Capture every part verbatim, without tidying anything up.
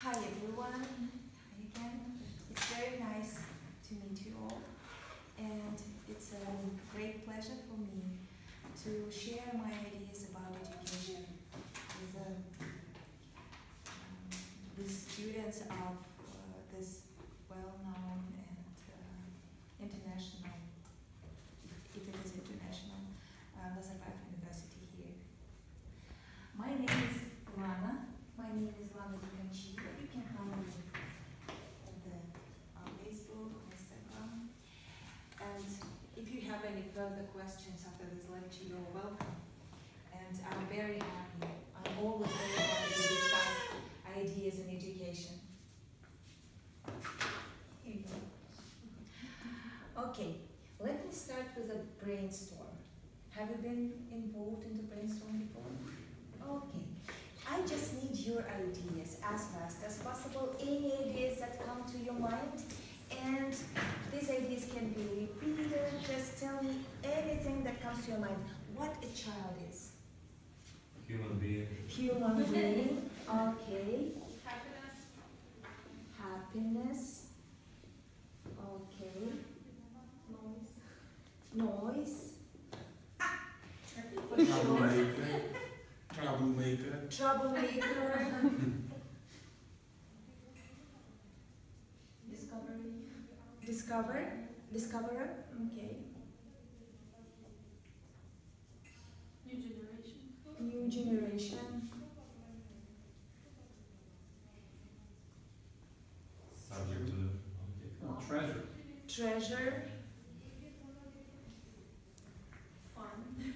Hi everyone, hi again. It's very nice to meet you all, and it's a great pleasure for me to share my ideas about education with, uh, um, with students of uh, this well-known and uh, international, if it is international, uh, Nazarbayev University here. My name is Lana. My name is Lana Dikanchi. You can find me on the on Facebook, Instagram. And if you have any further questions after this lecture, you're welcome. And I'm very happy. I'm always very happy to discuss ideas in education. Here you go. Okay, let me start with a brainstorm. Have you been involved in the brainstorm before? Okay. I just need your ideas as fast as possible, any ideas that come to your mind, and these ideas can be repeated. Just tell me anything that comes to your mind. What a child is? Human being. Human being, okay. Happiness. Happiness, okay. Noise. Noise. Ah! Troublemaker. Troublemaker. Troublemaker. Discovery. Discover. Discoverer. Okay. New generation. New generation. Subject to object. Oh. Treasure. Treasure. Fun.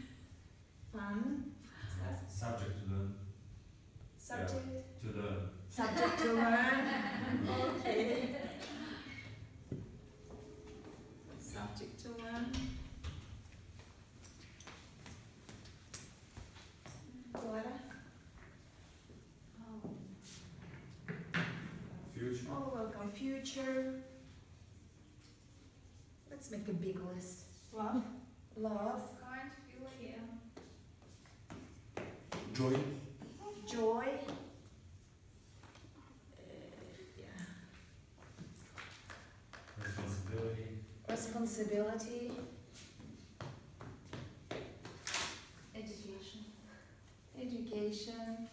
Fun. Subject to learn. Subject? Yeah, to learn. Subject to learn. Okay. Subject to learn. Clara? Oh. Future. Oh, welcome. Future. Let's make a big list. Love. Love. Can't feel here. Joy. Joy. Uh, yeah. Responsibility. Responsibility. Education. Education.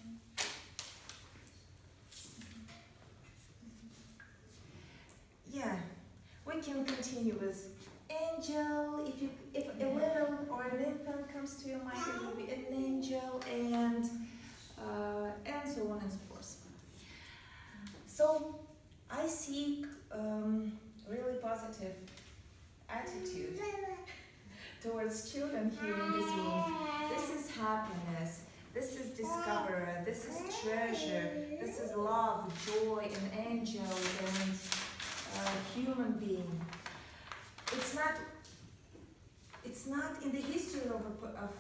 Yeah. We can continue with angel. If you, if a little or an infant comes to your mind, it will be an angel, and uh, and so on and so forth. So I seek um, really positive attitude towards children here in this room. This is happiness. This is discoverer. This is treasure. This is love, joy, and angel, and uh, human being. It's not, it's not in the history of, a, of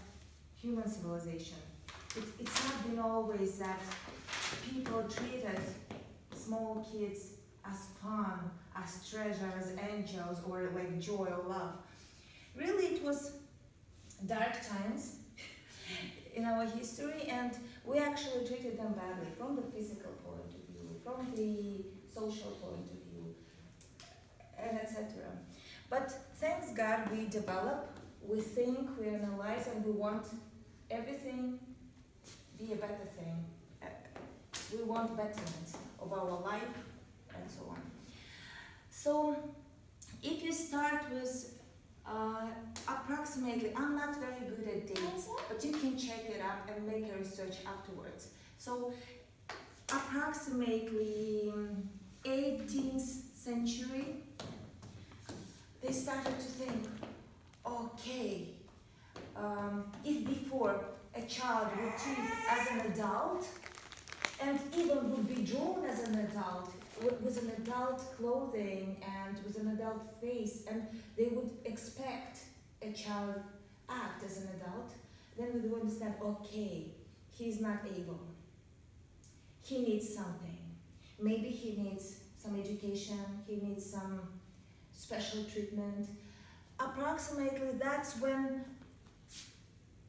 human civilization, it, it's not been always that people treated small kids as fun, as treasure, as angels, or like joy or love. Really, it was dark times in our history, and we actually treated them badly from the physical point of view, from the social point of view, and et cetera. But thanks God we develop, we think, we analyze, and we want everything to be a better thing. We want betterment of our life and so on. So if you start with uh, approximately, I'm not very good at dates, but you can check it up and make a research afterwards. So approximately eighteenth century, they started to think, okay, um, if before a child would treat as an adult, and even would be drawn as an adult, with an adult clothing and with an adult face, and they would expect a child act as an adult, then we would understand, okay, he's not able. He needs something. Maybe he needs some education, he needs some special treatment. Approximately, that's when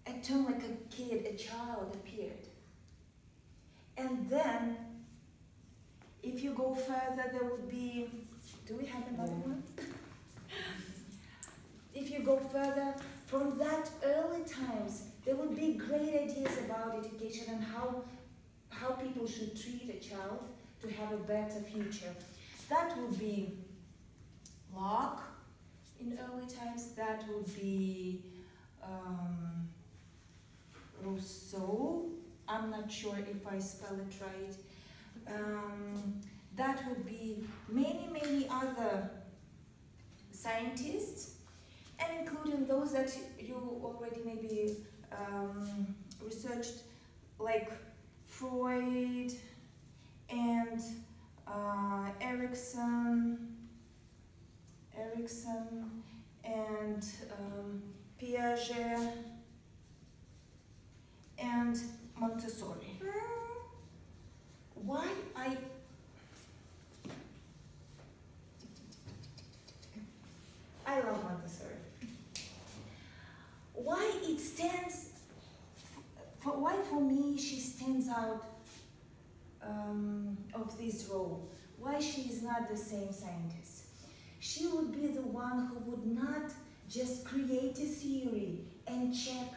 a term like a kid, a child appeared. And then If you go further, there would be... Do we have another one? If you go further, from that early times, there would be great ideas about education and how, how people should treat a child to have a better future. That would be Locke in early times, that would be um, Rousseau, I'm not sure if I spell it right. Um, that would be many, many other scientists, and including those that you already maybe um, researched, like Freud and uh, Erickson, Erickson and um, Piaget and Montessori. Why I I love Montessori. Why it stands, for, why for me she stands out um, of this role? Why she is not the same scientist? She would be the one who would not just create a theory and check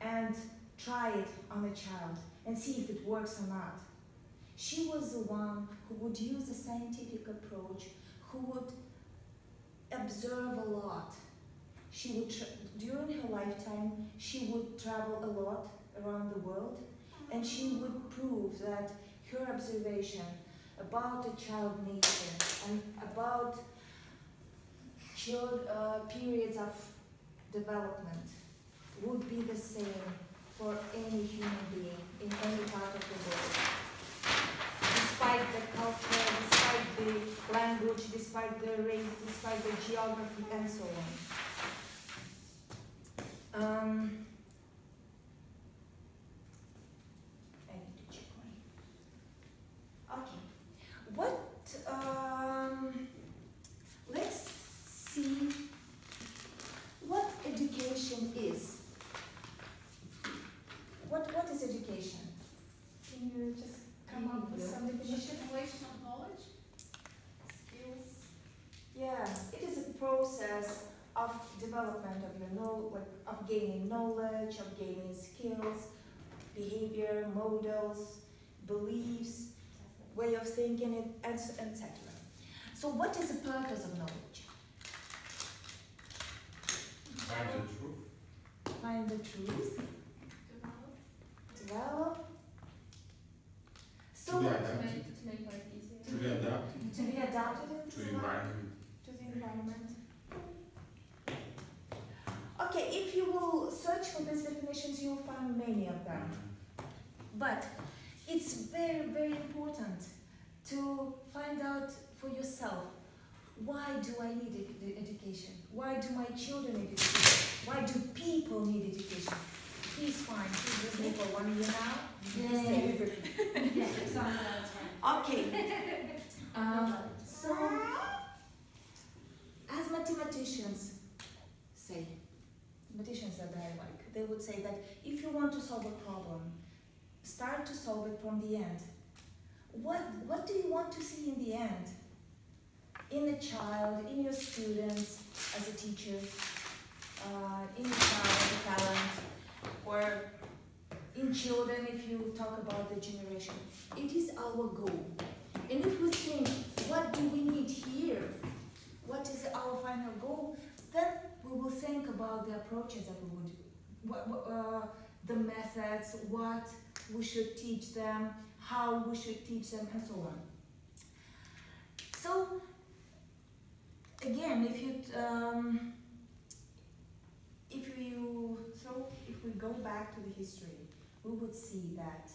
and try it on a child and see if it works or not. She was the one who would use a scientific approach, who would observe a lot. She would, during her lifetime, she would travel a lot around the world, and she would prove that her observation about the child nature and about child uh, periods of development would be the same for any human being in any part of the world. Despite the culture, despite the language, despite the race, despite the geography, and so on. Um, I need to check one. Okay. What? Um, let's see what education is. What? What is education? Can you just come up with some definition? Accumulation of knowledge, skills. Yeah, it is a process of development of your know, like of gaining knowledge, of gaining skills, behavior, models, beliefs, way of thinking, it, and et cetera. So, what is the purpose of knowledge? Find the truth. Find the truth. Develop. Develop. So to, be adapted, to, make, to, make life easier. to be adapted, to be adapted to the environment. To the environment. Okay, if you will search for these definitions, you will find many of them. But it's very, very important to find out for yourself, why do I need ed education? Why do my children need education? Why do people need education? Please find, please with me for one year now. Yes. Okay. Um, so, as mathematicians say, mathematicians that I like, they would say that if you want to solve a problem, start to solve it from the end. What, what do you want to see in the end? In a child, in your students, as a teacher, uh, in a child, a talent, or in children, if you talk about the generation. It is our goal. And if we think, what do we need here? What is our final goal? Then we will think about the approaches that we would, what, uh, the methods, what we should teach them, how we should teach them, and so on. So, again, if you, um, if you, so if we go back to the history, we would see that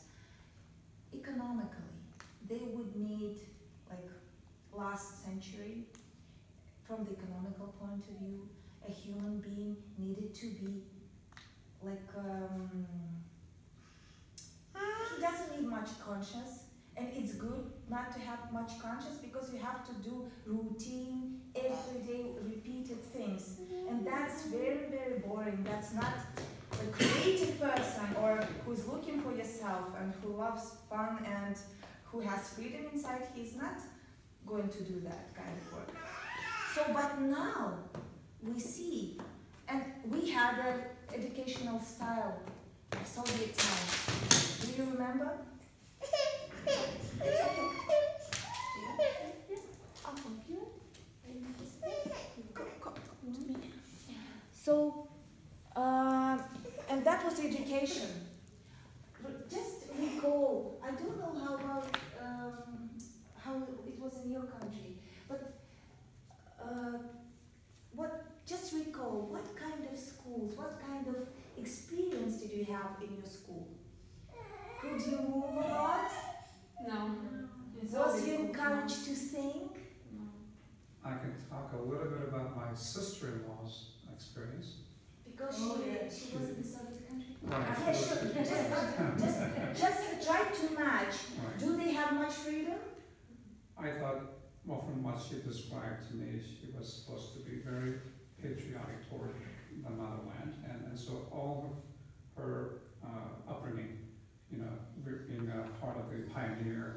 economically they would need, like last century, from the economical point of view, a human being needed to be like, um, he doesn't need much conscience, and it's good not to have much conscience because you have to do routine, everyday, repeated things. And that's very, very boring. That's not a creative person or who's looking for yourself and who loves fun and who has freedom inside, he's not going to do that kind of work. So, but now we see, and we had an educational style, Soviet time. Do you remember? It's okay. So, uh, and that was education. Just recall, I don't know how about um, how it was in your country, but uh, what? Just recall, what kind of schools, what kind of experience did you have in your school? Could you move a lot? No. Was you encouraged to think? No. I can talk a little bit about my sister-in-law's experience. Because she, oh, yeah. she was in the Soviet country? Right. Yeah, sure. just, just, just try to match. Right. Do they have much freedom? I thought, well, from what she described to me, she was supposed to be very patriotic toward the motherland. And, and so all of her uh, upbringing, you know, being a part of the pioneer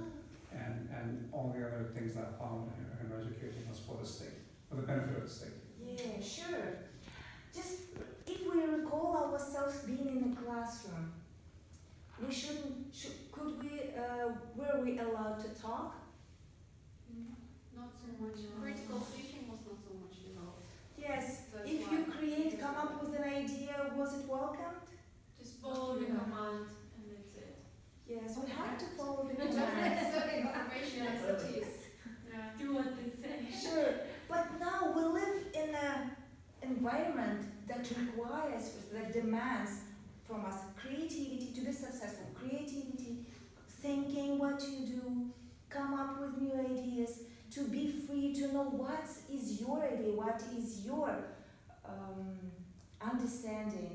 and, and all the other things that followed in her education was for the state, for the benefit of the state. Yeah, sure. Just if we recall ourselves being in the classroom, we shouldn't. Should, could we? Uh, were we allowed to talk? Mm, not so much. Critical thinking was not so much involved. Yes. That's if you create, come up with an idea, was it welcomed? Just follow the command, and that's it. Yes, we have to follow the command. Just accept information as it is. Do what they say. Sure, but now we live in a. environment that requires, that demands from us creativity to be successful, creativity, thinking what you do, come up with new ideas, to be free, to know what is your idea, what is your um, understanding,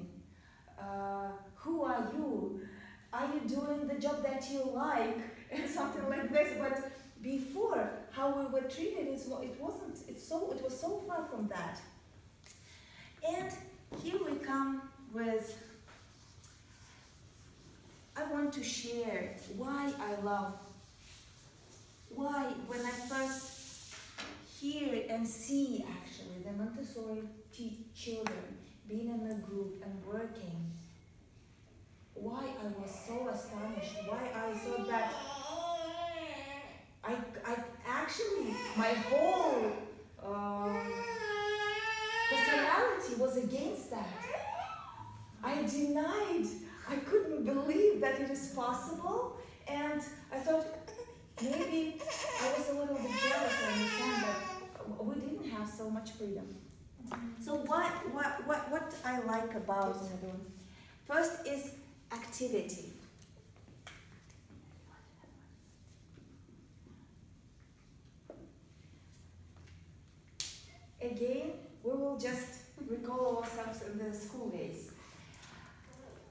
uh, who are you, are you doing the job that you like, and something like this. But before, how we were treated, it wasn't, it's so, it was so far from that. And here we come with, I want to share why I love, why when I first hear and see actually the Montessori children being in a group and working, why I was so astonished, why I thought that I, I actually, my whole, um, personality was against that. I denied, I couldn't believe that it is possible, and I thought maybe I was a little bit jealous, I understand, but we didn't have so much freedom. So what, what, what, what I like about it, first is activity. Again, we will just recall ourselves in the school days.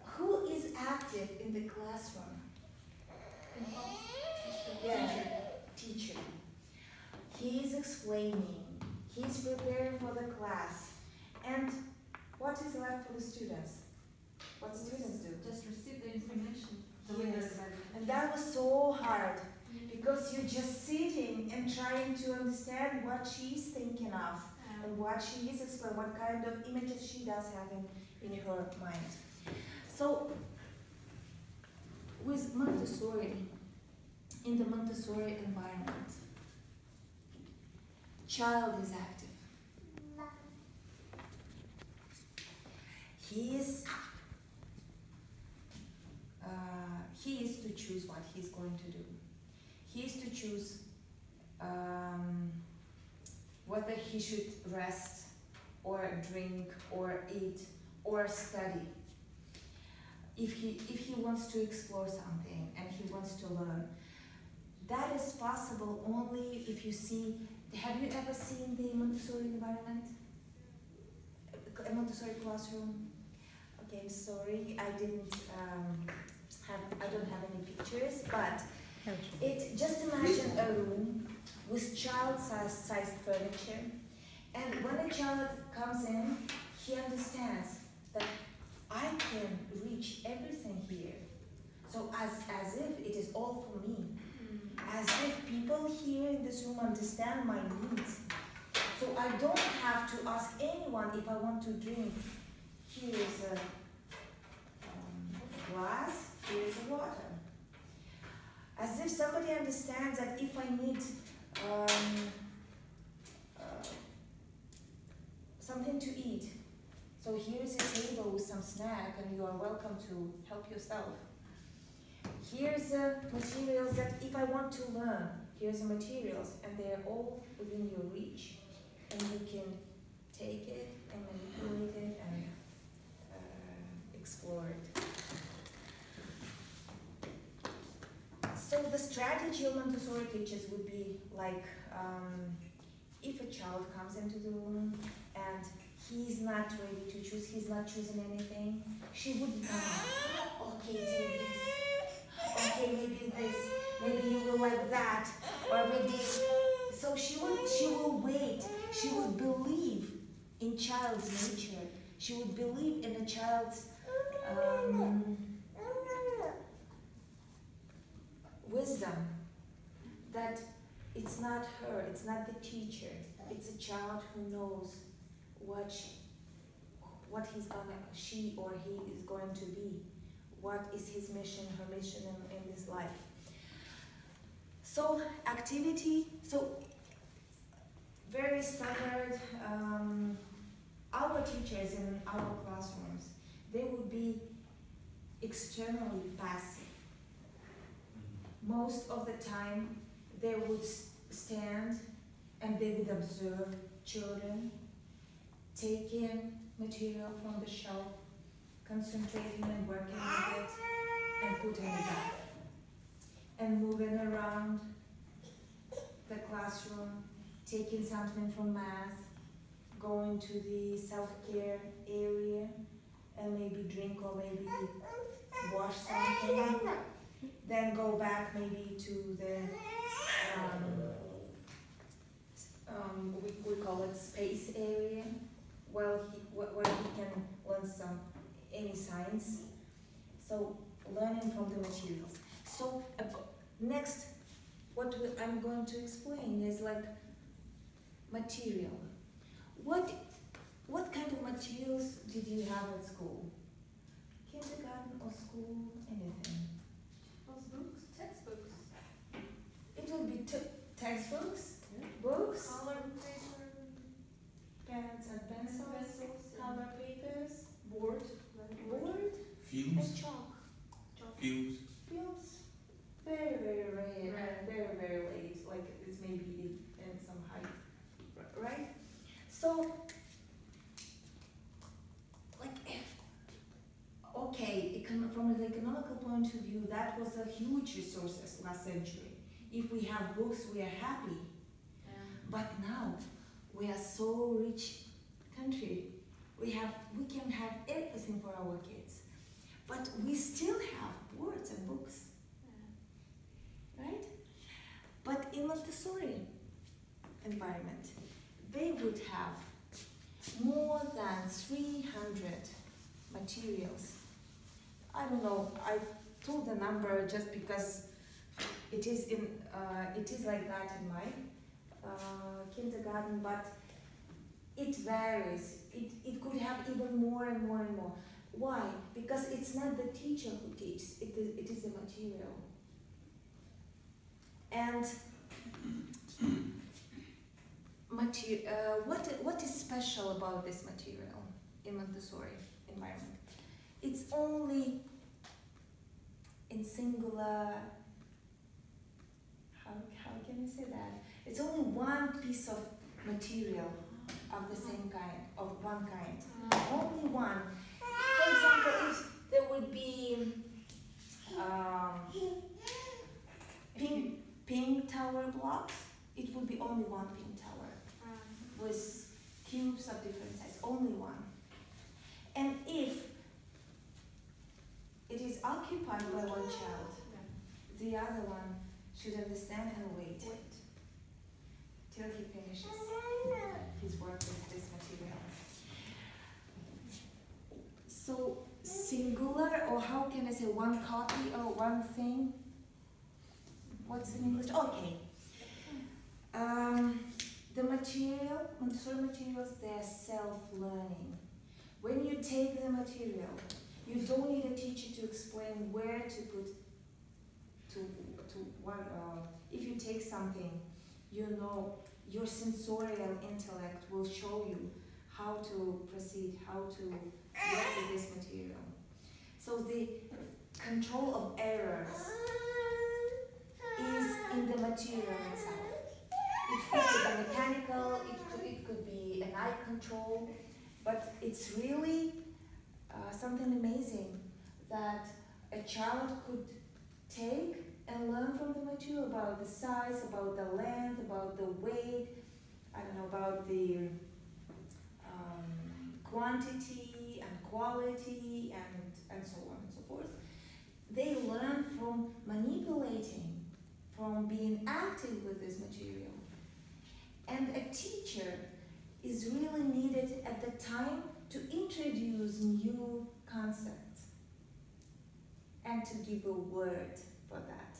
Who is active in the classroom? Yeah, teacher. He is explaining. He is preparing for the class. And what is left for the students? What students do? Just receive the information. Yes. And that was so hard because you're just sitting and trying to understand what she's thinking of. And what she is explaining, what kind of images she does have in, in her mind. So, with Montessori, in the Montessori environment, child is active. He is, uh, he is to choose what he's going to do. He is to choose um, whether he should rest, or drink, or eat, or study. If he, if he wants to explore something and he wants to learn, that is possible only if you see, have you ever seen the Montessori environment? A Montessori classroom? Okay, sorry, I didn't um, have, I don't have any pictures, but it, just imagine a room with child-sized furniture, and when a child comes in, he understands that I can reach everything here. So as, as if it is all for me. Mm-hmm. as if people here in this room understand my needs. So I don't have to ask anyone if I want to drink. Here is a um, glass, here is a water. As if somebody understands that if I need um, uh, something to eat, so here is a table with some snack and you are welcome to help yourself. Here's the materials that if I want to learn, here's the materials and they're all within your reach and you can take it and manipulate it and uh, explore it. So the strategy of Montessori teachers would be like, um, if a child comes into the room and he's not ready to choose, he's not choosing anything, she would uh, okay, do this. Okay, maybe this, maybe you will like that, or maybe. So she will, she will wait. She will believe in child's nature. She will believe in a child's um, wisdom. That it's not her, it's not the teacher. It's a child who knows what she, what he's gonna, she or he is going to be. What is his mission, her mission in, in this life. So activity, so very standard, um, our teachers in our classrooms, they would be externally passive. Most of the time they would stand and they would observe children, take in material from the shelf, concentrating and working with it and putting it back and moving around the classroom, taking something from math, going to the self-care area and maybe drink or maybe wash something, then go back maybe to the um, um, we, we call it space area, where he, where he can learn some any science, so learning from the materials. So uh, next, what we, I'm going to explain is like material. What, what kind of materials did you have at school? Kindergarten or school, anything? Books, textbooks. It will be textbooks, yeah. Books, color paper, pens and pencils, pencils color yeah. papers, board. Board, films, and chalk. Chalk. Films. Films. Very, very rare. Right. Very, very late. Like it's maybe in some height. Right? So, like, okay, from an economical point of view, that was a huge resource last century. If we have books, we are happy. Yeah. But now, we are so rich country. We have, we can have everything for our kids, but we still have boards and books, yeah. Right? But in Montessori environment, they would have more than three hundred materials. I don't know. I told the number just because it is in, uh, it is like that in my uh, kindergarten, but. It varies. It, it could have even more and more and more. Why? Because it's not the teacher who teaches. It is, it is the material. And materi uh, what, what is special about this material in Montessori environment? It's only in singular, how, how can I say that? It's only one piece of material. Of the same kind, of one kind, uh-huh. Only one. For example, if there would be um, pink, pink tower blocks, it would be only one pink tower uh-huh. With cubes of different size, only one. And if it is occupied by one child, yeah. The other one should understand and wait. wait. Till he finishes his work with this material. So singular, or how can I say, one copy or one thing? what's in English? Okay. Um, the material, Montessori materials, they're self-learning. When you take the material, you don't need a teacher to explain where to put, to, to one, uh, if you take something, you know, your sensorial intellect will show you how to proceed, how to work with this material. So the control of errors is in the material itself. It could be mechanical, it could, it could be an eye control, but it's really uh, something amazing that a child could take and learn from the material about the size, about the length, about the weight, I don't know, about the um, quantity and quality and, and so on and so forth. They learn from manipulating, from being active with this material. And a teacher is really needed at the time to introduce new concepts and to give a word for that.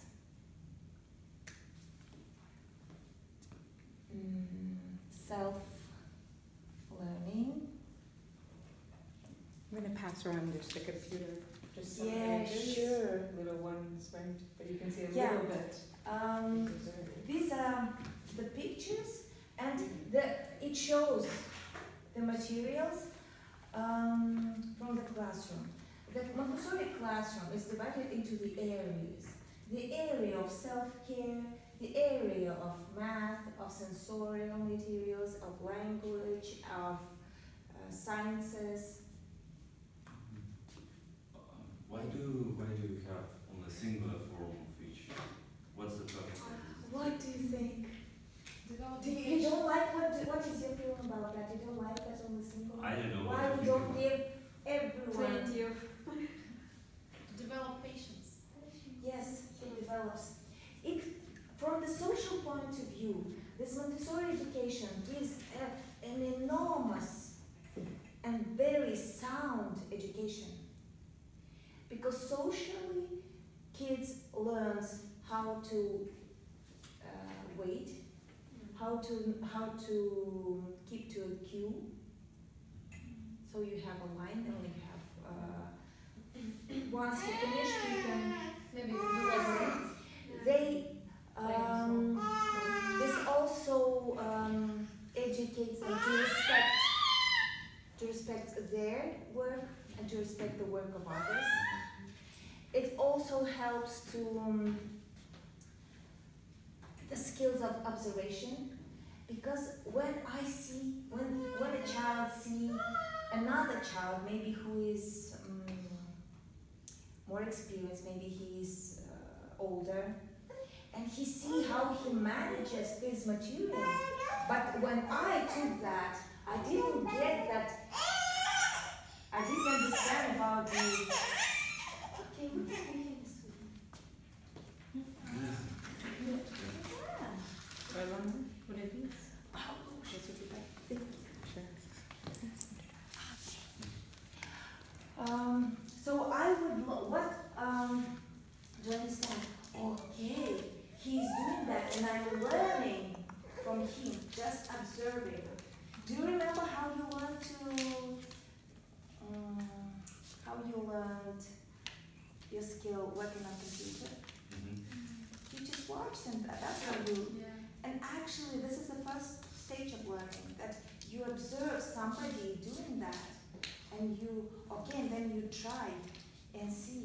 Mm, self-learning. I'm going to pass around this the computer. Just some yeah, sure. Little ones, right? But you can see a yeah. little bit. Um, these are the pictures. And the, it shows the materials um, from the classroom. The Montessori classroom is divided into the areas. The area of self-care, the area of math, of sensorial materials, of language, of uh, sciences. Why do, why do you have only singular form of each? What's the purpose of this? What do you think? Do you, you don't like what? Do, what is your feeling about that? You don't like that on the single. I don't know. Why we don't give everyone plenty of to develop patience? Yes, it develops. It from the social point of view, this Montessori education gives a, an enormous and very sound education because socially, kids learns how to uh, wait. How to how to keep to a queue. So you have a line, and you have uh, once you finish, you can maybe do a They um, this also um, educates them to respect to respect their work and to respect the work of others. It also helps to. Um, The skills of observation, because when I see, when when a child sees another child, maybe who is um, more experienced, maybe he is uh, older, and he see how he manages this material. But when I took that, I didn't get that. I didn't understand about the. Okay, we can Um, so I would, what, um, do you understand? Okay, he's doing that and I'm learning from him, just observing. Do you remember how you learned to, um, how you learned your skill working on the computer? Mm-hmm. You just watched and that's how you, yeah. And actually this is the first stage of learning, that you observe somebody doing that. And you, okay, and then you try and see.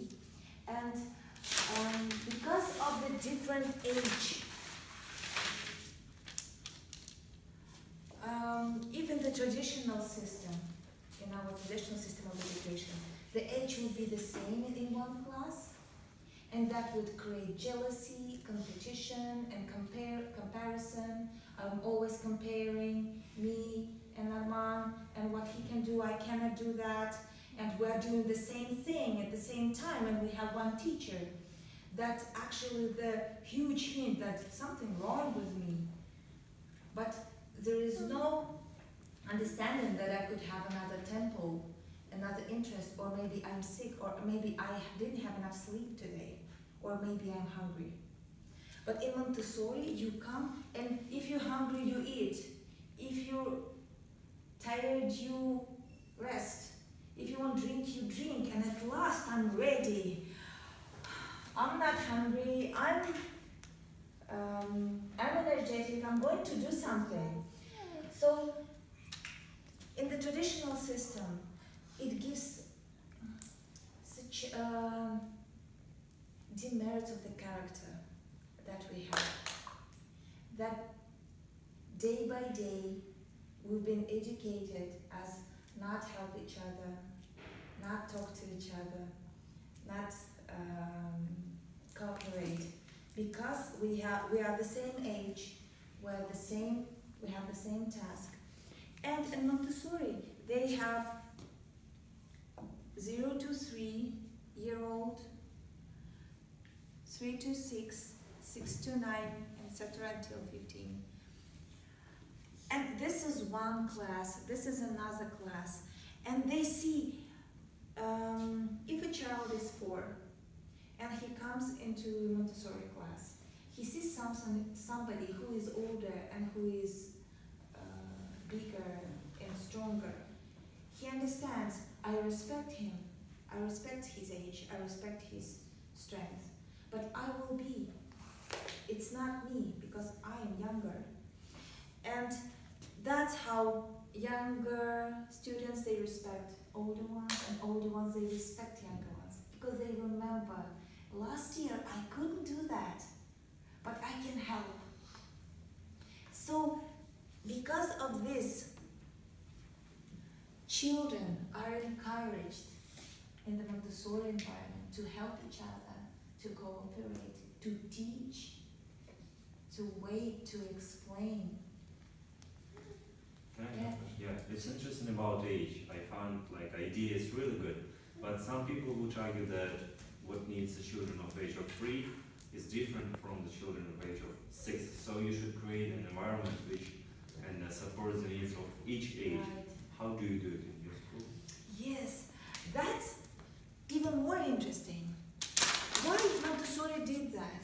And um, because of the different age, um, even the traditional system, in our traditional system of education, the age would be the same in one class, and that would create jealousy, competition, and compare comparison. I'm always comparing me and Arman, and what he can do, I cannot do that, and we're doing the same thing at the same time, and we have one teacher. That's actually the huge hint that something wrong with me. But there is no understanding that I could have another tempo, another interest, or maybe I'm sick, or maybe I didn't have enough sleep today, or maybe I'm hungry. But in Montessori, you come and if you're hungry, you eat. If you're tired, you rest. If you want drink, you drink. And at last, I'm ready. I'm not hungry. I'm, um, I'm energetic. I'm going to do something. So, in the traditional system, it gives such uh, demerits of the character that we have. That day by day, we've been educated as not help each other, not talk to each other, not um, cooperate, because we have we are the same age, we're the same, we have the same task. And in Montessori, they have zero to three year old, three to six, six to nine, et cetera until fifteen. And this is one class, this is another class, and they see um, if a child is four and he comes into Montessori class, he sees some, somebody who is older and who is uh, bigger and stronger. He understands, I respect him, I respect his age, I respect his strength, but I will be, it's not me because I am younger. And that's how younger students, they respect older ones, and older ones, they respect younger ones. Because they remember, last year I couldn't do that, but I can help. So, because of this, children are encouraged in the Montessori environment to help each other, to cooperate, to teach, to wait, to explain. Yeah. yeah, it's interesting about age. I found like idea is really good, but some people would argue that what needs the children of age of three is different from the children of age of six. So you should create an environment which and uh, supports the needs of each age. Right. How do you do it in your school? Yes, that's even more interesting. Why Montessori did that?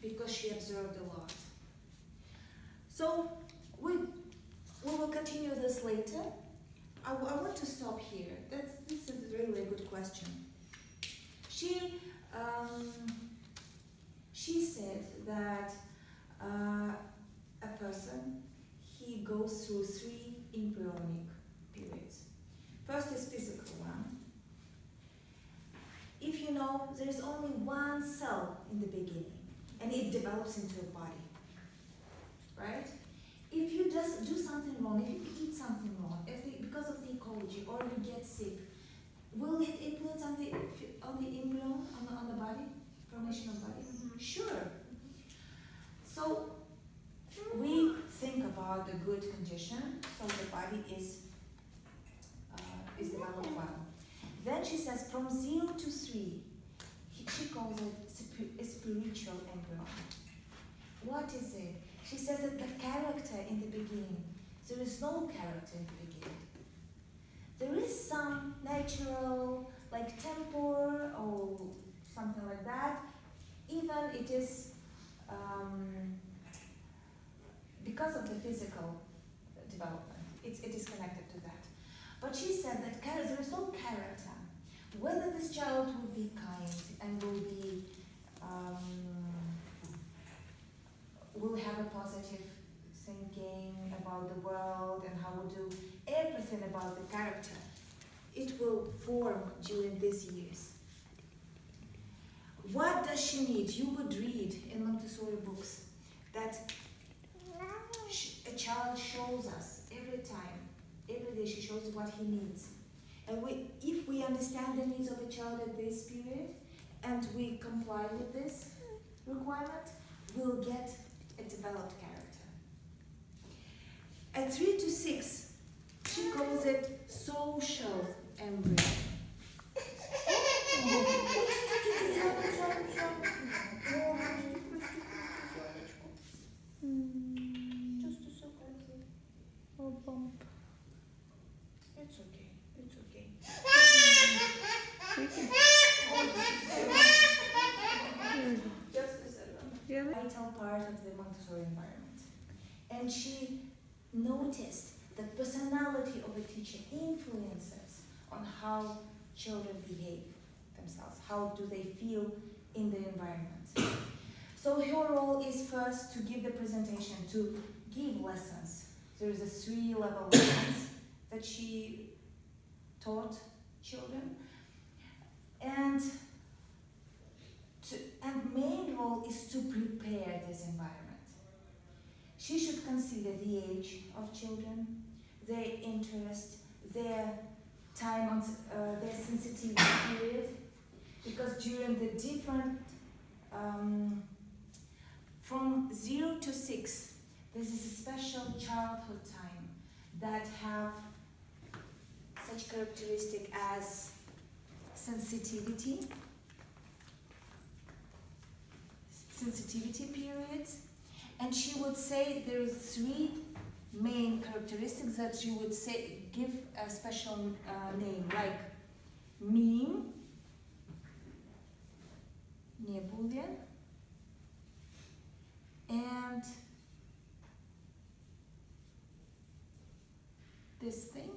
Because she observed a lot. So we. We will continue this later. I, I want to stop here. That's, this is a really good question. She, um, she said that uh, a person, he goes through three embryonic periods. First is physical one. If you know, there is only one cell in the beginning, and it develops into a body, right? If you just do something wrong, if you eat something wrong, if the, because of the ecology, or you get sick, will it influence on the on the embryo, on the, on the body, formation of body? Mm-hmm. Sure. So we think about the good condition, so the body is uh, is developed well. Then she says from zero to three, she calls it a spiritual embryo. What is it? She says that the character in the beginning, there is no character in the beginning. There is some natural, like temper or something like that. Even it is, um, because of the physical development, it's, it is connected to that. But she said that there is no character. Whether this child will be kind and will be, um, will have a positive thinking about the world and how we do everything about the character, it will form during these years. What does she need? You would read in Montessori books that a child shows us every time, every day she shows what he needs. And we, if we understand the needs of a child at this period and we comply with this requirement, we'll get a developed character. At three to six, she calls it social embryo. Just a second. Oh, bump. It's okay. It's okay. Just a second. Vital part of the Montessori environment. And she noticed the personality of a teacher influences on how children behave themselves, how do they feel in the environment. So her role is first to give the presentation, to give lessons. There is a three level lessons that she taught children. And to, and main role is to prepare this environment. She should consider the age of children, their interest, their time, on, uh, their sensitivity period, because during the different, um, from zero to six, this is a special childhood time that have such characteristic as sensitivity, sensitivity periods, and she would say there are three main characteristics that she would say give a special uh, name, like mean, не булен, and this thing.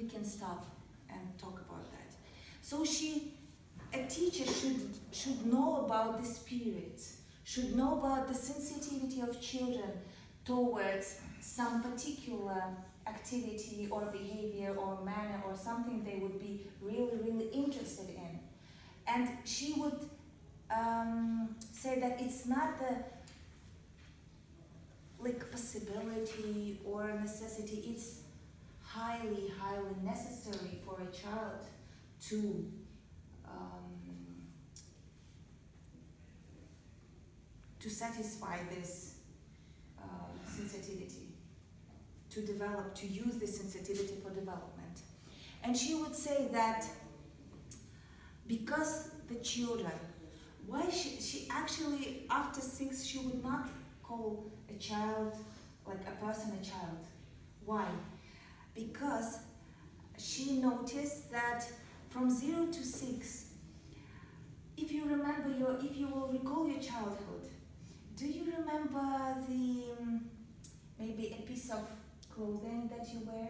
We can stop and talk about that. So she, a teacher should should know about these periods, should know about the sensitivity of children towards some particular activity or behavior or manner or something they would be really, really interested in. And she would um, say that it's not the like possibility or necessity, it's highly, highly necessary for a child to um, to satisfy this uh, sensitivity, to develop, to use this sensitivity for development. And she would say that because the children, why she, she actually, after six, she would not call a child, like a person, a child. Why? Because she noticed that from zero to six, if you remember your, if you will recall your childhood, do you remember the maybe a piece of clothing that you wear?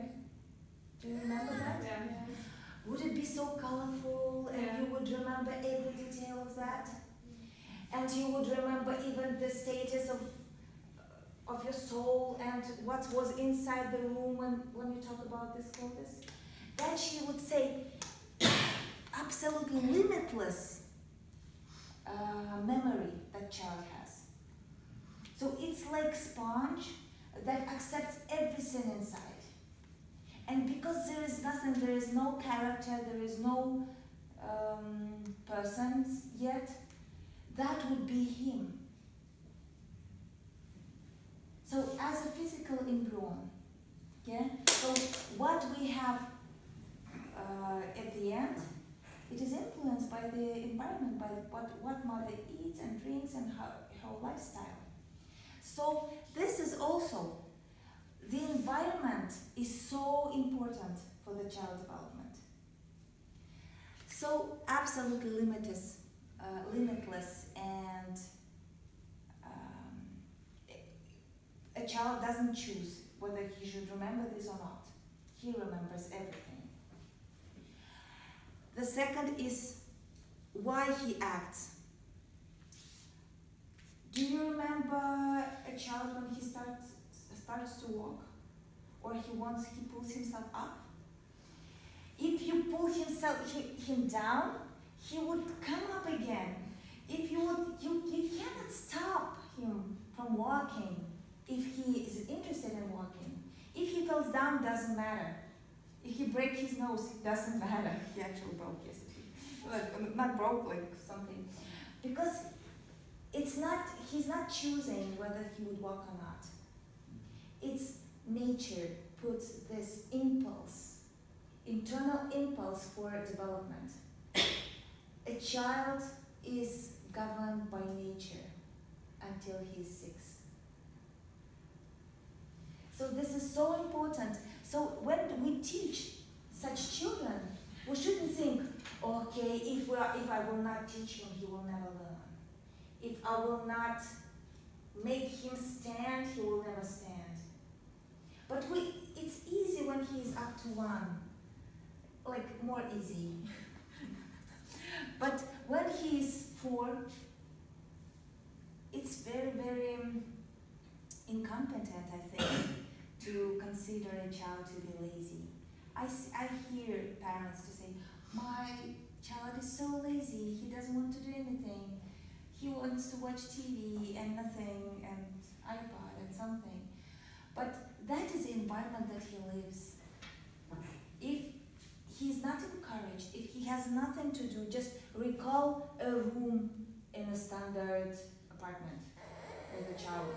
Do you remember that? Yeah. Would it be so colorful, and yeah, you would remember every detail of that, and you would remember even the status of of your soul and what was inside the room when, when you talk about this clothes? Then she would say absolutely limitless uh, memory that child has. So it's like sponge that accepts everything inside. And because there is nothing, there is no character, there is no um, persons yet, that would be him. So as a physical embryo, yeah. So what we have uh, at the end, it is influenced by the environment, by what what mother eats and drinks and her her lifestyle. So this is also the environment is so important for the child development. So absolutely limitless, uh, limitless and. A child doesn't choose whether he should remember this or not. He remembers everything. The second is why he acts. Do you remember a child when he starts starts to walk, or he wants he pulls himself up? If you pull himself him down, he would come up again. If you would, you you cannot stop him from walking. If he is interested in walking, if he falls down, doesn't matter. If he breaks his nose, it doesn't matter. He actually broke yesterday. Like, not broke, like something. Because it's not, he's not choosing whether he would walk or not. It's nature puts this impulse, internal impulse for development. A child is governed by nature until he's six. So this is so important. So when we teach such children, we shouldn't think, okay, if, we are, if I will not teach him, he will never learn. If I will not make him stand, he will never stand. But we, it's easy when he is up to one, like more easy. But when he is four, it's very, very incompetent, I think, to consider a child to be lazy. I, I hear parents to say, my child is so lazy, he doesn't want to do anything. He wants to watch T V and nothing, and iPod and something. But that is the environment that he lives. If he is not encouraged, if he has nothing to do, just recall a room in a standard apartment with a child.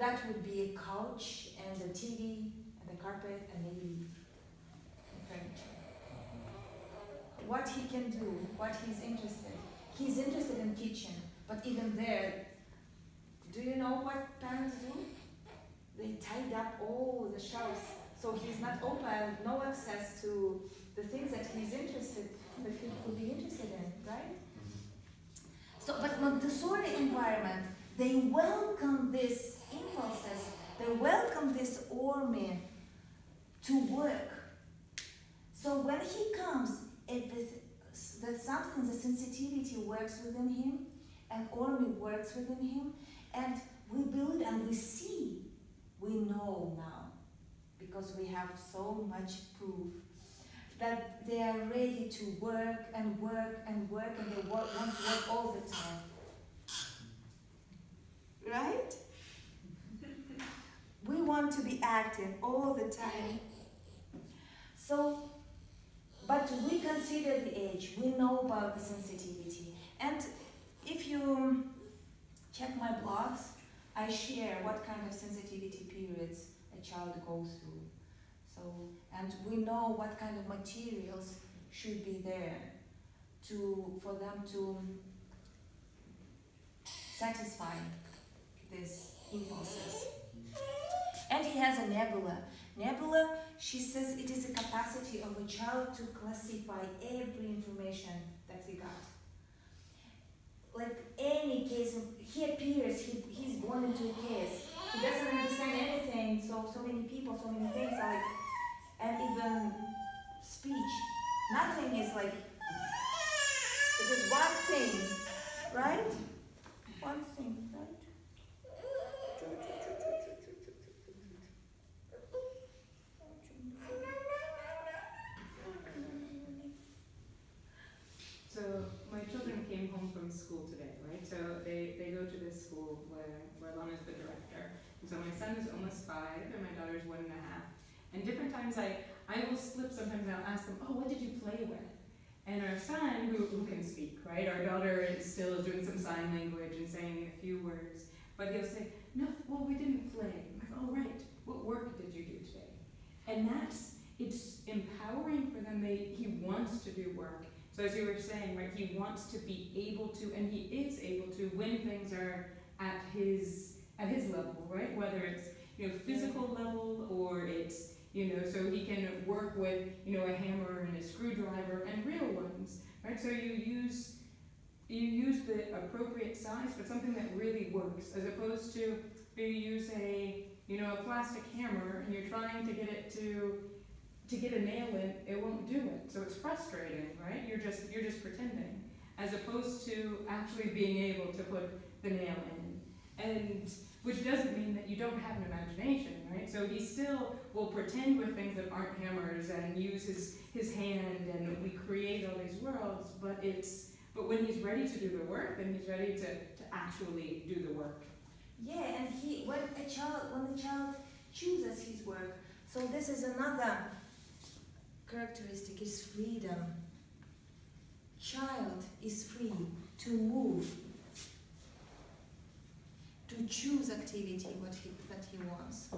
That would be a couch and a T V and a carpet and maybe furniture. What he can do, what he's interested. He's interested in kitchen, but even there, do you know what parents do? They tied up all the shelves, so he's not open, no access to the things that he's interested, that he could be interested in, right? So, but Montessori environment, they welcome these impulses, they welcome this orme to work. So when he comes, everything, that something, the sensitivity works within him, and orme works within him, and we build and we see. We know now, because we have so much proof, that they are ready to work and work and work, and they work, want to work all the time. Right? We want to be active all the time. So, but we consider the age, we know about the sensitivity. And if you check my blogs, I share what kind of sensitivity periods a child goes through. So, and we know what kind of materials should be there to, for them to satisfy these impulses. And he has a nebula. Nebula, she says, it is a capacity of a child to classify every information that he got. Like any case, he appears, he, he's born into a case. He doesn't understand anything, so so many people, so many things are like, and even speech. Nothing is like, it is one thing, right? One thing, right? School today, right? So they, they go to this school where, where Lana's the director. And so my son is almost five and my daughter's one and a half. And different times I, I will slip sometimes and I'll ask them, oh, what did you play with? And our son, who, who can speak, right? Our daughter is still doing some sign language and saying a few words, but he'll say, no, well, we didn't play. I'm like, oh, right, what work did you do today? And that's, it's empowering for them. They, he wants to do work. So as you were saying, right, he wants to be able to, and he is able to, when things are at his at his level, right? Whether it's you know physical level or it's you know, so he can work with you know a hammer and a screwdriver and real ones, right? So you use you use the appropriate size for something that really works, as opposed to you use a you know a plastic hammer and you're trying to get it to. To get a nail in, it won't do it. So it's frustrating, right? You're just you're just pretending, as opposed to actually being able to put the nail in. And which doesn't mean that you don't have an imagination, right? So he still will pretend with things that aren't hammers and use his, his hand, and we create all these worlds, but it's but when he's ready to do the work, then he's ready to, to actually do the work. Yeah, and he when a child when the child chooses his work, so this is another characteristic is freedom. Child is free to move, to choose activity what he, that he wants,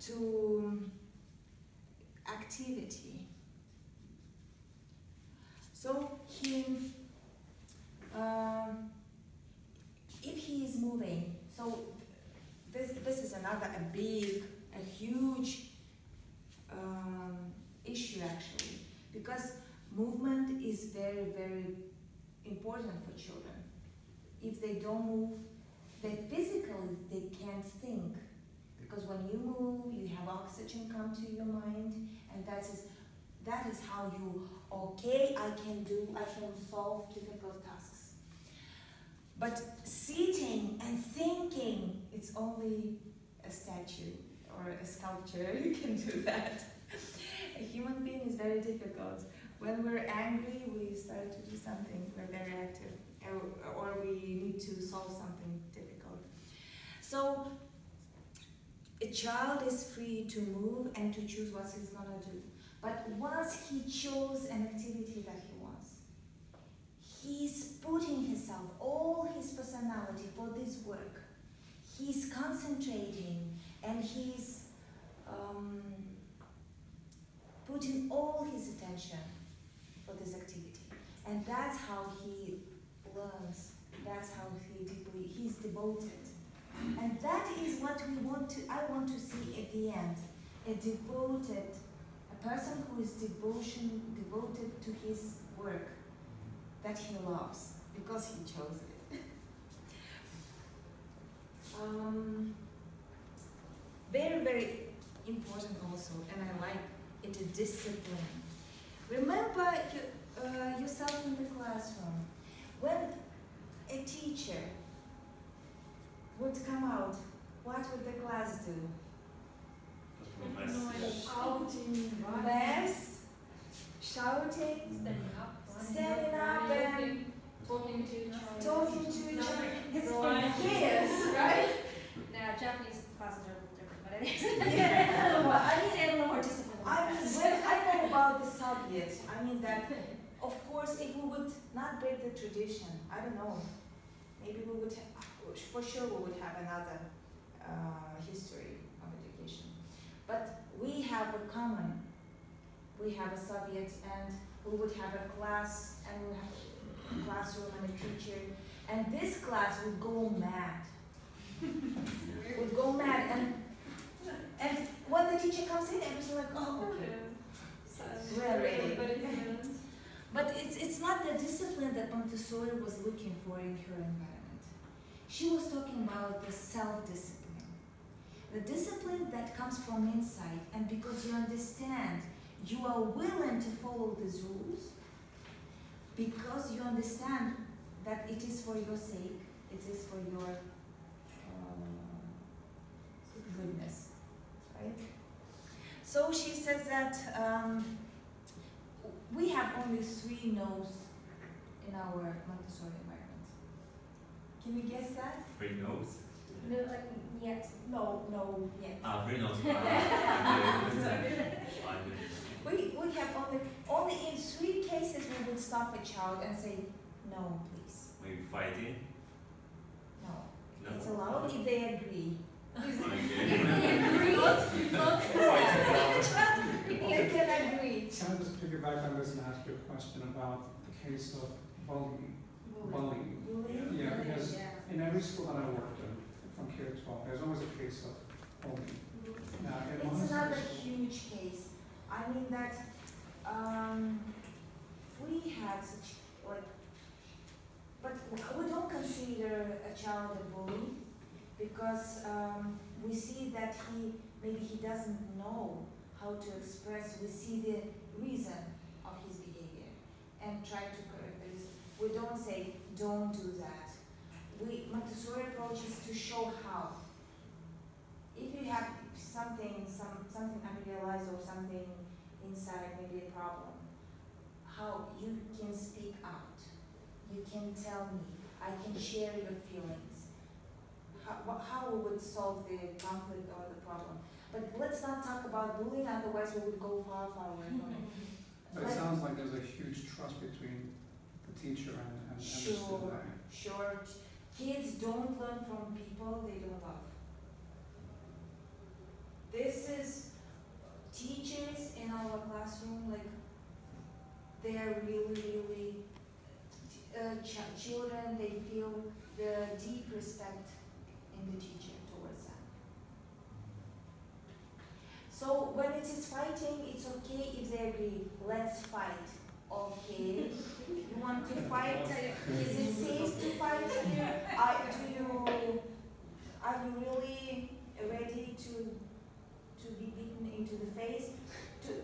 to activity. So he, um, if he is moving, so this, this is another a big, a huge, um, issue actually, because movement is very, very important for children. if they don't move, they physically, they can't think. Because when you move, you have oxygen come to your mind, and that is, that is how you, okay, I can do, I can solve difficult tasks. But sitting and thinking, it's only a statue or a sculpture you can do that. A human being is very difficult. When we're angry, we start to do something, we're very active, or we need to solve something difficult. So, a child is free to move and to choose what he's gonna do. But once he chose an activity that he wants, he's putting himself, all his personality for this work. He's concentrating and he's um, putting all his attention for this activity. And that's how he learns, that's how he deeply, he's devoted. And that is what we want to, I want to see at the end, a devoted, a person who is devotion, devoted to his work that he loves, because he chose it. um, very, very important also, and I like it, a discipline. Remember you, uh, yourself in the classroom, when a teacher would come out, what would the class do? Shouting, mess, shouting, standing up, standing up and talking to each other. Talking to each other. It's confused, right? Now Japanese classes are a little different, but it is. Yeah, well, I mean, I mean, when I know about the subject, I mean that, of course, if we would not break the tradition, I don't know, maybe we would have. For sure we would have another uh, history of education. But we have a common, we have a subject, and we would have a class, and we have a classroom and a teacher, and this class would go mad. would go mad, and, and when the teacher comes in, everyone's like, oh, okay. Well, really. But it's, it's not the discipline that Montessori was looking for in her environment. She was talking about the self-discipline. The discipline that comes from inside, and because you understand, you are willing to follow these rules, because you understand that it is for your sake, it is for your um, goodness, right? So she says that um, we have only three no's in our Montessori. Can you guess that? Three no's? No, like, yes. No, no, yes. Ah, three no's. we, we have only, only in three cases we would stop a child and say, no, please. Maybe fighting? No. no. It's allowed if they agree. If they agree, they can agree. Can I just piggyback on this and ask you a question about the case of bullying? Bullying. Bullying. Yeah, yeah, because yeah. in every school that I worked in, from K to twelve, there's always a case of bullying. Now, it's not a huge case. I mean that um, we had such, like, but we don't consider a child a bully because um, we see that he, maybe he doesn't know how to express, we see the reason of his behavior and try to correct the reason. We don't say, don't do that. We, Montessori approach is to show how. If you have something, some, something unrealized or something inside, maybe a problem, how you can speak out. You can tell me. I can share your feelings. How, how we would solve the conflict or the problem. But let's not talk about bullying, otherwise we would go far, far away from it. But it sounds like there's a huge trust between teacher and, and sure, sure. Kids don't learn from people they don't love. This is teachers in our classroom, like they are really, really uh, ch children. They feel the deep respect in the teacher towards them. So when it is fighting, it's okay if they agree. Let's fight. Okay. want to fight? Is it safe to fight here? Are, do you, are you really ready to, to be beaten into the face? To, to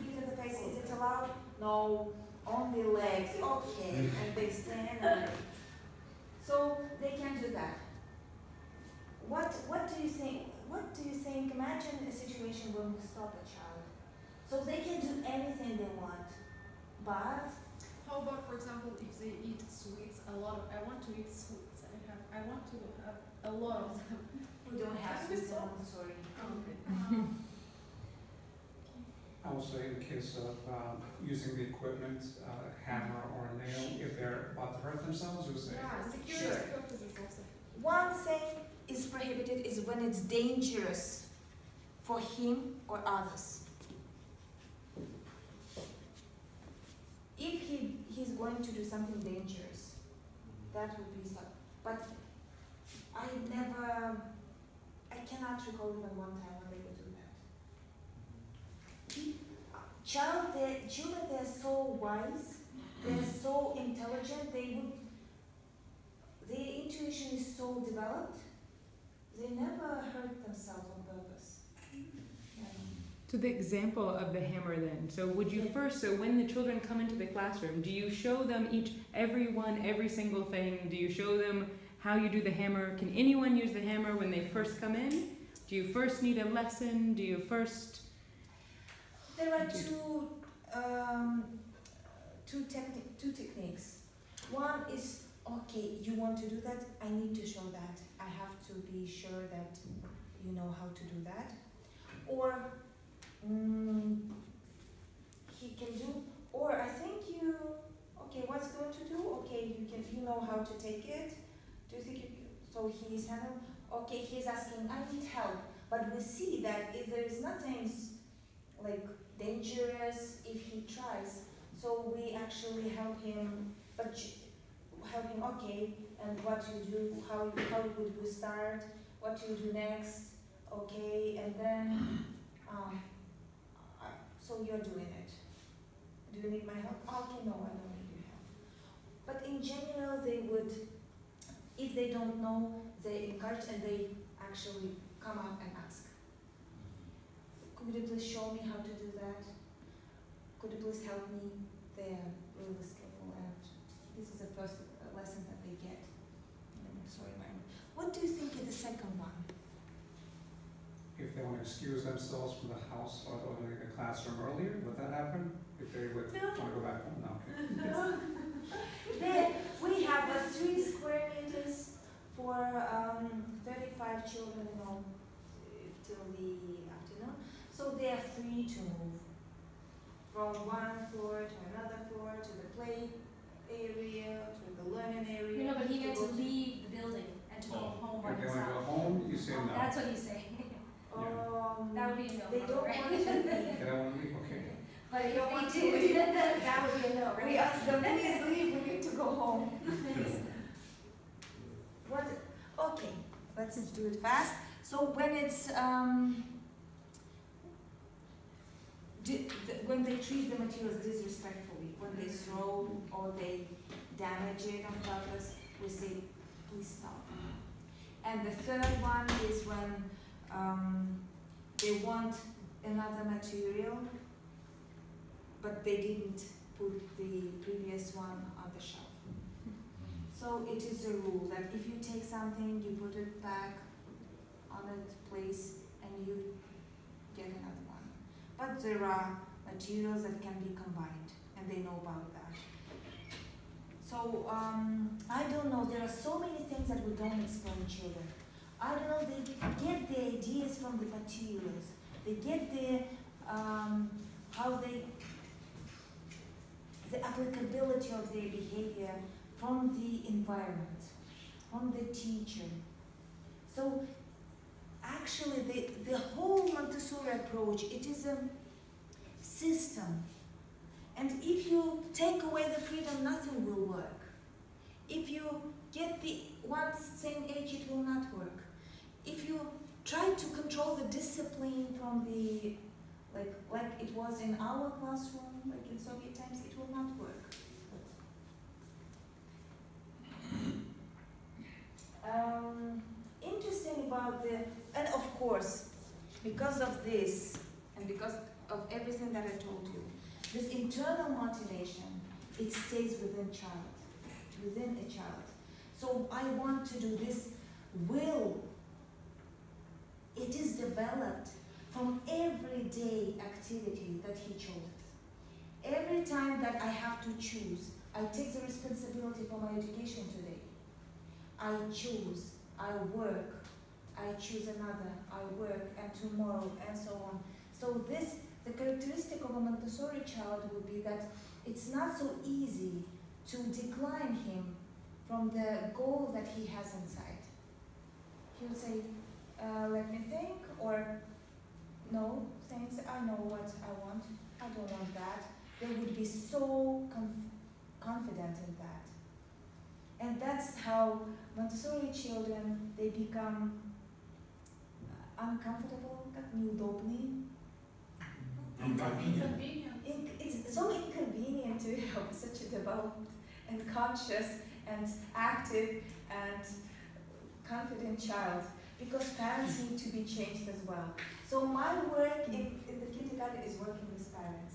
beat in the face, is it allowed? No, only legs, okay. And they stand. So they can do that. What, what do you think? What do you think? Imagine a situation when we stop a child. So they can do anything they want. But how about, for example, if they eat sweets a lot? Of, I want to eat sweets. I have. I want to have a lot of them. We don't have sweets. So? I'm sorry. Oh, okay. um, also, in case of um, using the equipment, uh, a hammer or a nail, if they're about to hurt themselves, you'll say. Yeah, security purposes also. One thing is prohibited is when it's dangerous for him or others. If he, he's going to do something dangerous, that would be so. But I never, I cannot recall even one time when they would do that. Child, they, children, they're so wise, they're so intelligent, they would, their intuition is so developed, they never hurt themselves on purpose. So the example of the hammer then, so would you first, so when the children come into the classroom, do you show them each, everyone, every single thing? Do you show them how you do the hammer? Can anyone use the hammer when they first come in? Do you first need a lesson? Do you first? There are two, um, two, techni- two techniques. One is, okay, you want to do that, I need to show that. I have to be sure that you know how to do that. Or Mm, he can do, or I think you, okay, what's going to do? Okay, you can, you know how to take it. Do you think you, so he's handling, okay, he's asking, I need help. But we see that if there is nothing like dangerous if he tries, so we actually help him, but help him, okay, and what you do, how, how would you start, what you do next, okay, and then, um, so you're doing it. Do you need my help? Okay, no, I don't need your help. But in general, they would, if they don't know, they encourage and they actually come up and ask. Could you please show me how to do that? Could you please help me? They're really skillful, and this is the first lesson that they get. I'm sorry, ma'am. What do you think of the second one? If they want to excuse themselves from the house or the classroom earlier, would that happen? If they would no. want to go back home? No. No. Then we have uh, three square meters for um, thirty-five children you know, till the afternoon. So they are free to move from one floor to another floor, to the play area, to the learning area. You know, but he gets to leave the building and to go home. If they want to go home, you say no. That's what you say. Um, that would be a no. They don't right? want to leave. They don't want to leave, okay. But if they, they do, leave, that would be a no, right? We ask them, please leave, we need to go home. What? Okay, let's do it fast. So when it's, um, di the, when they treat the materials disrespectfully, when they throw or they damage it on purpose, we say, please stop. And the third one is when Um, they want another material, but they didn't put the previous one on the shelf. So it is a rule that if you take something, you put it back on its place and you get another one. But there are materials that can be combined and they know about that. So um, I don't know, there are so many things that we don't explain to children. I don't know, they get the ideas from the materials. They get the, um, how they, the applicability of their behavior from the environment, from the teacher. So actually the, the whole Montessori approach, it is a system. And if you take away the freedom, nothing will work. If you get the one same age, it will not work. If you try to control the discipline from the, like, like it was in our classroom, like in Soviet times, it will not work. um, interesting about the, and of course, because of this, and because of everything that I told you, this internal motivation, it stays within child, within a child. So I want to do this will. It is developed from everyday activity that he chose. Every time that I have to choose, I take the responsibility for my education today. I choose, I work, I choose another, I work, and tomorrow, and so on. So this, the characteristic of a Montessori child would be that it's not so easy to decline him from the goal that he has inside. He'll say, uh, let me think, or no, thanks, I know what I want, I don't want that. They would be so conf- confident in that. And that's how Montessori children, they become uncomfortable, неудобные. Inconvenient. It's so inconvenient to have such a developed and conscious and active and confident child, because parents need to be changed as well. So my work in, in the kindergarten is working with parents.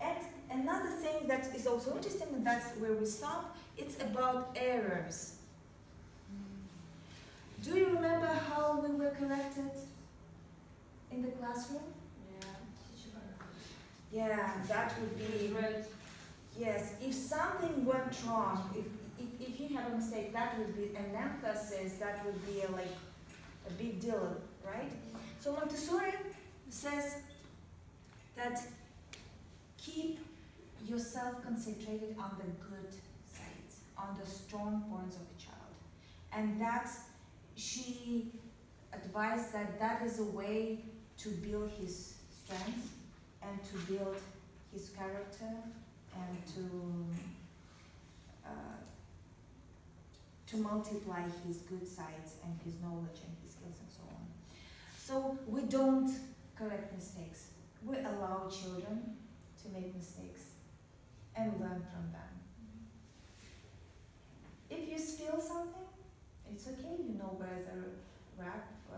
And another thing that is also interesting, and that's where we stop, it's about errors. Do you remember how we were corrected in the classroom? Yeah, that would be right. Yes, if something went wrong, if, if if you have a mistake, that would be an emphasis. That would be a, like a big deal, right? So Montessori says that keep yourself concentrated on the good sides, on the strong points of the child, and that's she advised that that is a way to build his strength, and to build his character, and to uh, to multiply his good sides and his knowledge and his skills and so on. So we don't correct mistakes. We allow children to make mistakes and learn from them. If you spill something, it's okay. You know where the wrap, uh,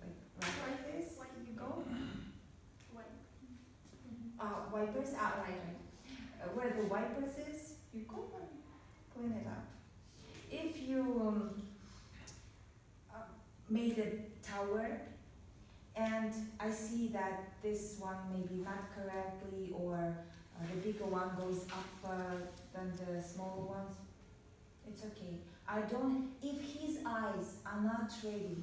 like wrap like this, like you go. Uh, wipers out right, right. Uh, where the wipers is, you go and clean it up. If you um, uh, made a tower, and I see that this one maybe not correctly, or uh, the bigger one goes up uh, than the smaller ones, it's okay. I don't. If his eyes are not ready,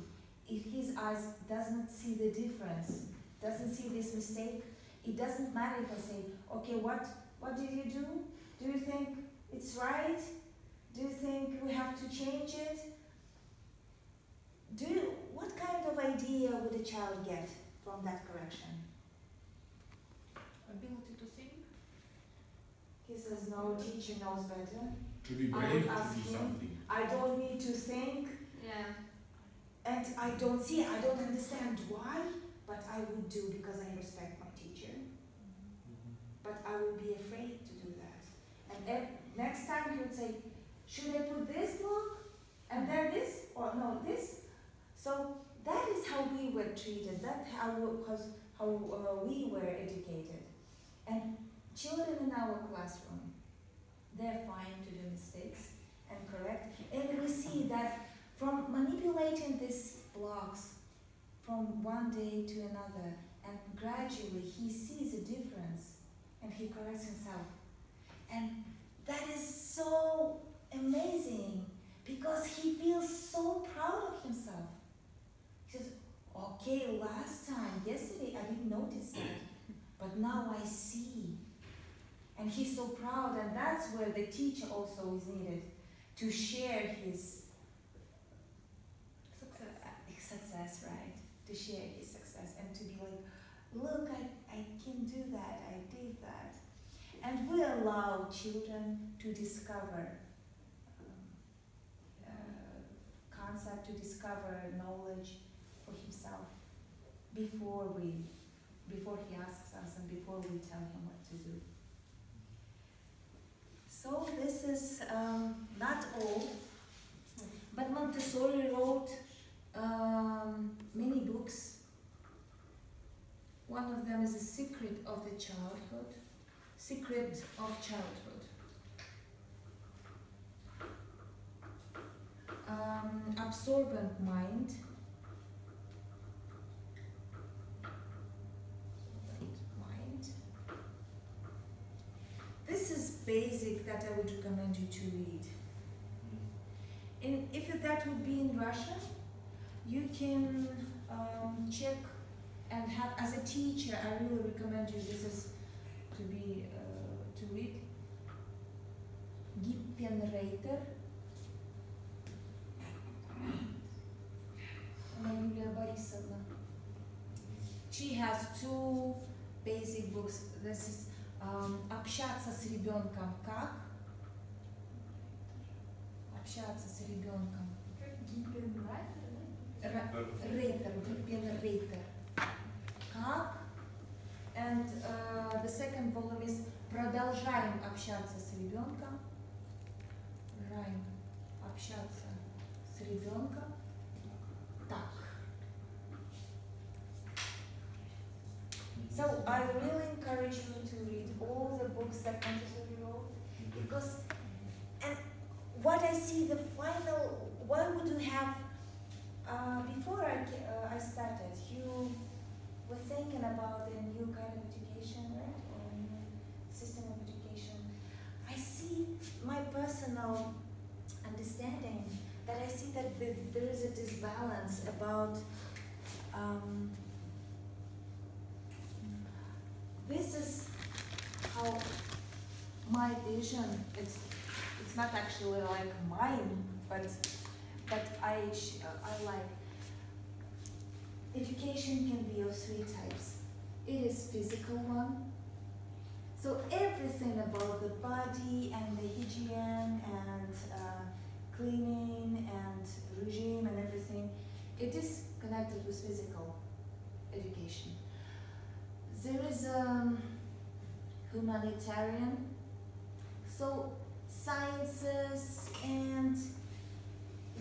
if his eyes doesn't see the difference, doesn't see this mistake. It doesn't matter if I say, okay, what, what did you do? Do you think it's right? Do you think we have to change it? Do you, what kind of idea would a child get from that correction? Ability to think. He says, no, teacher knows better. To be brave, I would ask to do him, something. I don't need to think. Yeah. And I don't see, I don't understand why, but I would do because I respect my teacher. But I would be afraid to do that. And then next time he would say, should I put this block and then this, or no, this? So that is how we were treated, that's how, how uh, we were educated. And children in our classroom, they're fine to do mistakes and correct. And we see that from manipulating these blocks, from one day to another, and gradually he sees a difference and he corrects himself. And that is so amazing because he feels so proud of himself. He says, okay, last time, yesterday I didn't notice that, but now I see. And he's so proud, and that's where the teacher also is needed to share his success, success right? To share his success and to be like, look, I, I can do that, I did that. And we allow children to discover um, uh, concept, to discover knowledge for himself before we, before he asks us and before we tell him what to do. So this is um, not all, But Montessori wrote um, many books. One of them is The Secret of the Childhood. Secret of Childhood. Um, absorbent Mind. Mind. This is basic that I would recommend you to read. And if that would be in Russia, you can um, check and have, as a teacher, I really recommend you this is to be, uh, to read. Gippian Reiter. She has two basic books. This is um, Общаться с ребенком как? Общаться с ребенком. Гиппиан Рейтер. Гиппиан Рейтер. Как? And uh, the second volume is Продолжаем общаться с ребенком. Райм. Общаться с ребенком. Так. So I really encourage you to read all the books that Montessori wrote, because, and what I see the final, why would you have, uh, before I, uh, I started, you were thinking about a new kind of education, right, or a new system of education. I see my personal understanding that I see that there is a disbalance about um, this is how my vision, it's, it's not actually like mine, but, but I, I like. Education can be of three types. It is physical one. So everything about the body and the hygiene and uh, cleaning and regime and everything, it is connected with physical education. There is a humanitarian, so sciences and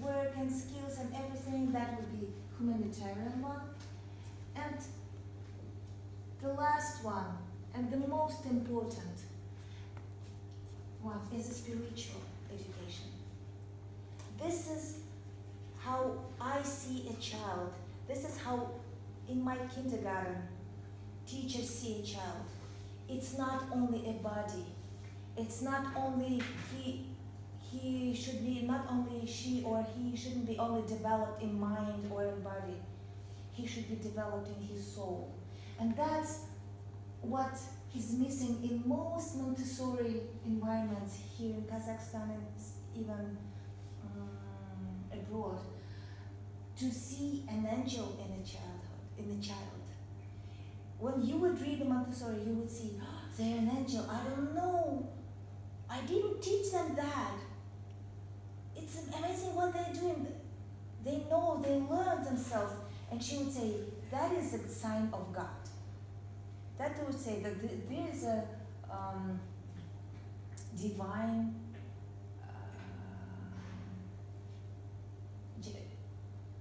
work and skills and everything, that would be humanitarian one. And the last one, and the most important one, is a spiritual education. This is how I see a child. This is how in my kindergarten, teachers see a child. It's not only a body. It's not only he, he should be, not only she or he shouldn't be only developed in mind or in body. He should be developed in his soul. And that's what is missing in most Montessori environments here in Kazakhstan and even um, abroad. To see an angel in a childhood, in a child. When you would read the Montessori, you would see, oh, they're an angel. I don't know. I didn't teach them that. It's amazing what they're doing. They know, they learn themselves. And she would say, that is a sign of God. That would say that there is a um, divine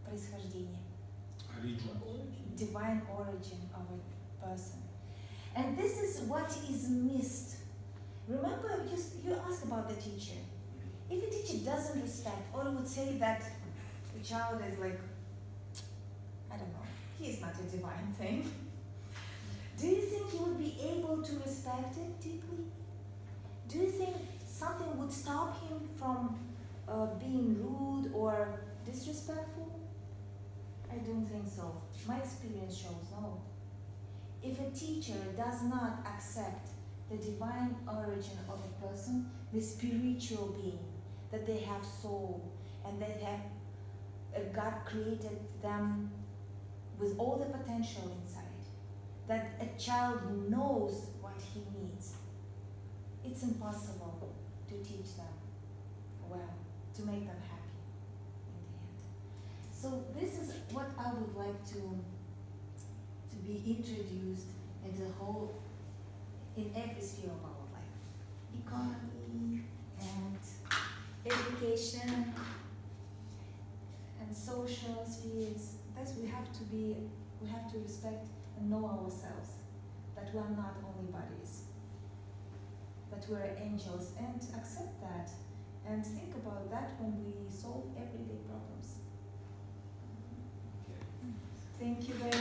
происхождение. Uh, origin. Divine origin of it. Person. And this is what is missed. Remember, you, you asked about the teacher. If a teacher doesn't respect or would say that the child is like, I don't know, he is not a divine thing, do you think he would be able to respect it deeply? Do you think something would stop him from uh, being rude or disrespectful? I don't think so. My experience shows no. If a teacher does not accept the divine origin of a person, the spiritual being, that they have soul and they have, uh, God created them with all the potential inside, that a child knows what he needs, it's impossible to teach them well, to make them happy in the end. So this is what I would like to to be introduced in the whole, in every sphere of our life. Economy and education and social spheres. That's we have to be, we have to respect and know ourselves, that we are not only bodies, that we are angels, and accept that and think about that when we solve everyday problems. Thank you very much.